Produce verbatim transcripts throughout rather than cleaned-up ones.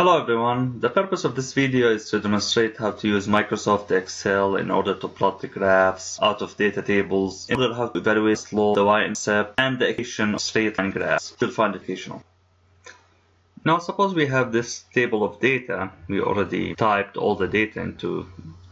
Hello everyone, the purpose of this video is to demonstrate how to use Microsoft Excel in order to plot the graphs out of data tables, in order how to evaluate slope, the y-intercept, and the equation of straight line graphs. You'll find it occasional. Now suppose we have this table of data. We already typed all the data into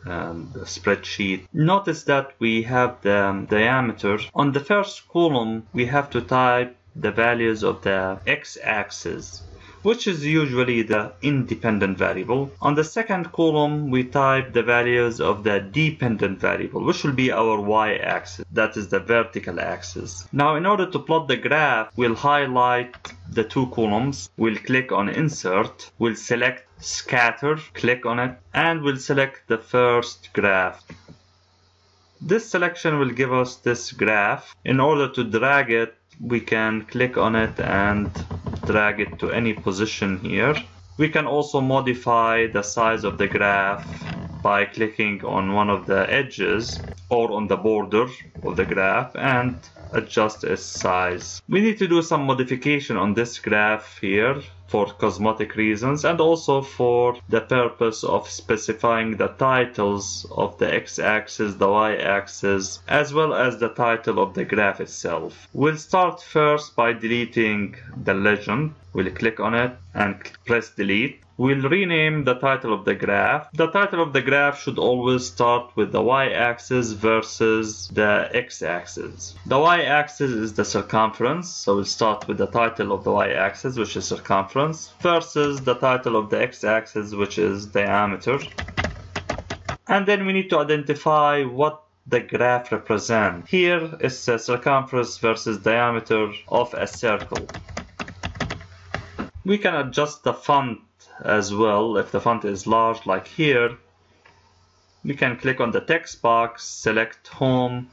um, the spreadsheet. Notice that we have the um, diameter. On the first column we have to type the values of the x-axis, which is usually the independent variable. On the second column, we type the values of the dependent variable, which will be our y-axis, that is the vertical axis. Now, in order to plot the graph, we'll highlight the two columns, we'll click on Insert, we'll select Scatter, click on it, and we'll select the first graph. This selection will give us this graph. In order to drag it, we can click on it and drag it to any position here. We can also modify the size of the graph by clicking on one of the edges or on the border of the graph and adjust its size. We need to do some modification on this graph here for cosmetic reasons and also for the purpose of specifying the titles of the x-axis, the y-axis, as well as the title of the graph itself. We'll start first by deleting the legend. We'll click on it and press delete. We'll rename the title of the graph. The title of the graph should always start with the y-axis versus the x-axis. The y-axis is the circumference, so we'll start with the title of the y-axis, which is circumference, versus the title of the x-axis, which is diameter. And then we need to identify what the graph represents. Here is the circumference versus diameter of a circle. We can adjust the font as well. If the font is large, like here, we can click on the text box, select Home,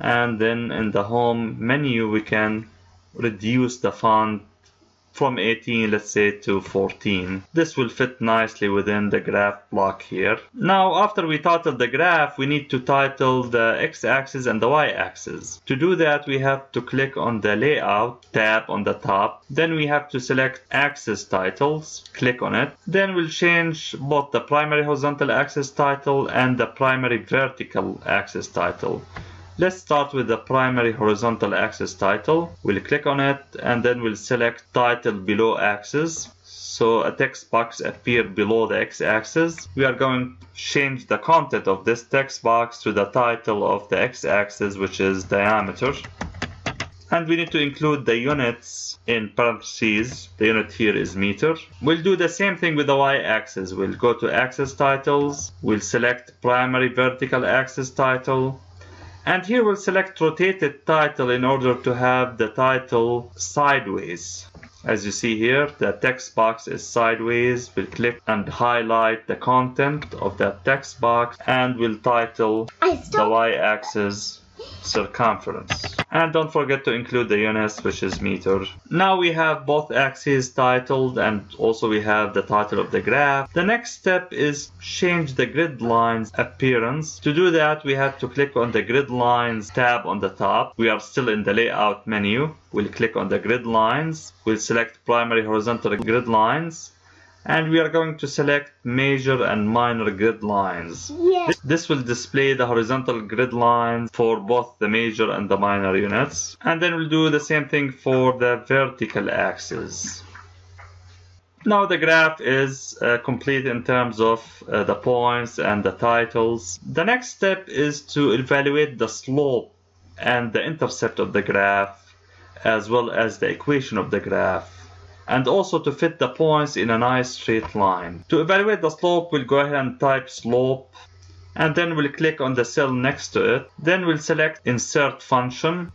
and then in the Home menu, we can reduce the font from eighteen, let's say, to fourteen. This will fit nicely within the graph block here. Now, after we title the graph, we need to title the x-axis and the y-axis. To do that, we have to click on the Layout tab on the top. Then we have to select Axis Titles, click on it. Then we'll change both the primary horizontal axis title and the primary vertical axis title. Let's start with the primary horizontal axis title. We'll click on it and then we'll select title below axis. So a text box appears below the x-axis. We are going to change the content of this text box to the title of the x-axis, which is diameter. And we need to include the units in parentheses. The unit here is meter. We'll do the same thing with the y-axis. We'll go to axis titles. We'll select primary vertical axis title. And here we'll select rotated title in order to have the title sideways. As you see here, the text box is sideways. We'll click and highlight the content of that text box and we'll title the y-axis circumference. And don't forget to include the units, which is meter. Now we have both axes titled and also we have the title of the graph. The next step is change the grid lines appearance. To do that, we have to click on the grid lines tab on the top. We are still in the layout menu. We'll click on the grid lines. We'll select primary horizontal grid lines. And we are going to select major and minor grid lines. Yeah. This will display the horizontal grid lines for both the major and the minor units. And then we'll do the same thing for the vertical axis. Now the graph is uh, complete in terms of uh, the points and the titles. The next step is to evaluate the slope and the intercept of the graph, as well as the equation of the graph, and also to fit the points in a nice straight line. To evaluate the slope, we'll go ahead and type slope, and then we'll click on the cell next to it. Then we'll select Insert Function.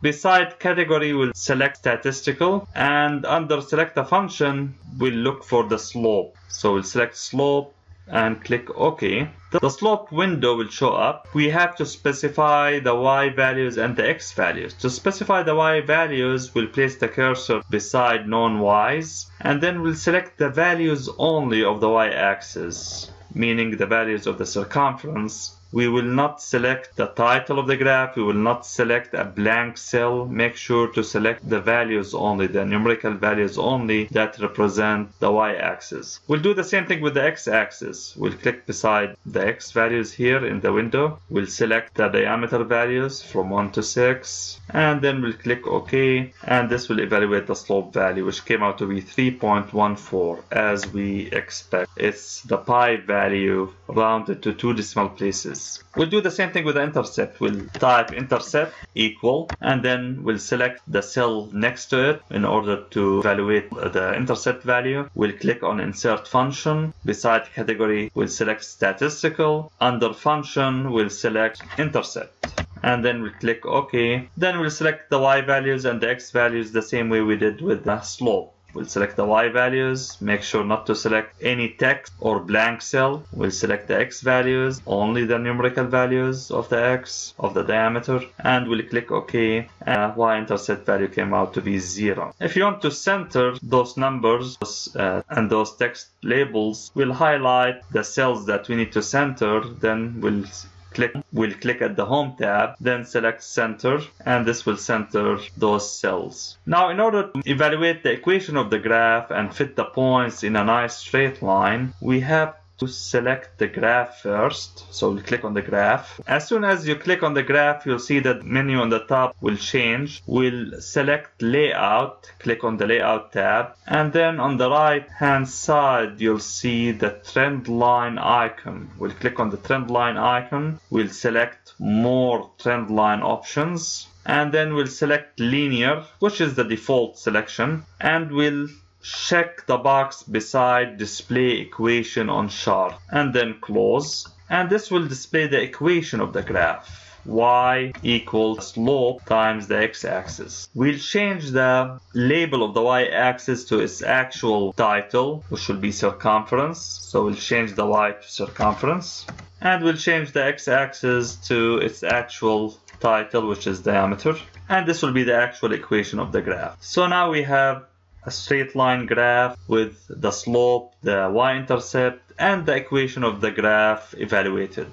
Beside Category, we'll select Statistical, and under Select a Function, we'll look for the slope. So we'll select slope and click OK. The slope window will show up. We have to specify the y values and the x values. To specify the y values, we'll place the cursor beside known y's, and then we'll select the values only of the y-axis, meaning the values of the circumference, We will not select the title of the graph. We will not select a blank cell. Make sure to select the values only, the numerical values only that represent the y-axis. We'll do the same thing with the x-axis. We'll click beside the x values here in the window. We'll select the diameter values from one to six, and then we'll click OK, and this will evaluate the slope value, which came out to be three point one four as we expect. It's the pi value rounded to two decimal places. We'll do the same thing with the intercept. We'll type intercept equal, and then we'll select the cell next to it in order to evaluate the intercept value. We'll click on insert function. Beside category, we'll select statistical. Under function, we'll select intercept, and then we'll click OK. Then we'll select the y values and the x values the same way we did with the slope. We'll select the y values. Make sure not to select any text or blank cell. We'll select the x values, only the numerical values of the x, of the diameter, and we'll click OK. And y-intercept value came out to be zero. If you want to center those numbers uh, and those text labels, we'll highlight the cells that we need to center. Then we'll click we'll click at the home tab, then select center, and this will center those cells. Now, in order to evaluate the equation of the graph and fit the points in a nice straight line, we have to select the graph first. So we'll click on the graph. As soon as you click on the graph, you'll see that menu on the top will change. We'll select layout, click on the layout tab, and then on the right hand side you'll see the trend line icon. We'll click on the trend line icon. We'll select more trend line options, and then we'll select linear, which is the default selection, and we'll check the box beside display equation on chart, and then close, and this will display the equation of the graph, y equals slope times the x-axis. We'll change the label of the y-axis to its actual title, which will be circumference. So we'll change the y to circumference, and we'll change the x-axis to its actual title, which is diameter, and this will be the actual equation of the graph. So now we have a straight line graph with the slope, the y-intercept, and the equation of the graph evaluated.